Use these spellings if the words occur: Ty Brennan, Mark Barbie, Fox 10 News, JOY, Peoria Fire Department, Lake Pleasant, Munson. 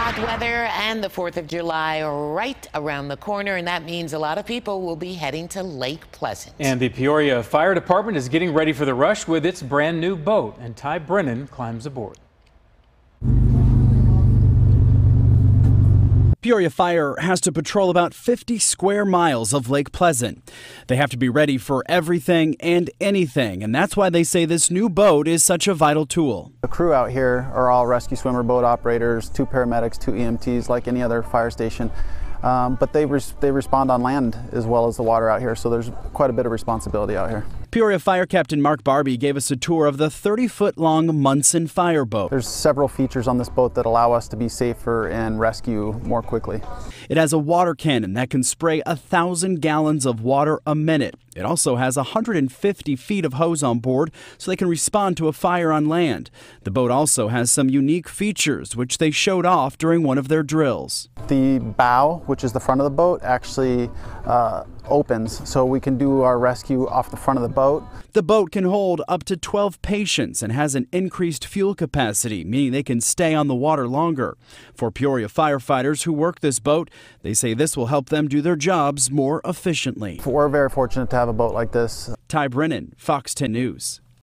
Hot weather and the 4th of July are right around the corner, and that means a lot of people will be heading to Lake Pleasant. And the Peoria Fire Department is getting ready for the rush with its brand new boat, and Ty Brennan climbs aboard. Peoria Fire has to patrol about 50 square miles of Lake Pleasant. They have to be ready for everything and anything, and that's why they say this new boat is such a vital tool. The crew out here are all rescue swimmer boat operators, 2 paramedics, 2 EMTs, like any other fire station. But they respond on land as well as the water out here, so there's quite a bit of responsibility out here. Peoria Fire Captain Mark Barbie gave us a tour of the 30-foot-long Munson fire boat. There's several features on this boat that allow us to be safer and rescue more quickly. It has a water cannon that can spray 1,000 gallons of water a minute. It also has 150 feet of hose on board so they can respond to a fire on land. The boat also has some unique features which they showed off during one of their drills. The bow, which is the front of the boat, actually opens, so we can do our rescue off the front of the boat. The boat can hold up to 12 patients and has an increased fuel capacity, meaning they can stay on the water longer. For Peoria firefighters who work this boat, they say this will help them do their jobs more efficiently. We're very fortunate to have a boat like this. Ty Brennan, Fox 10 News.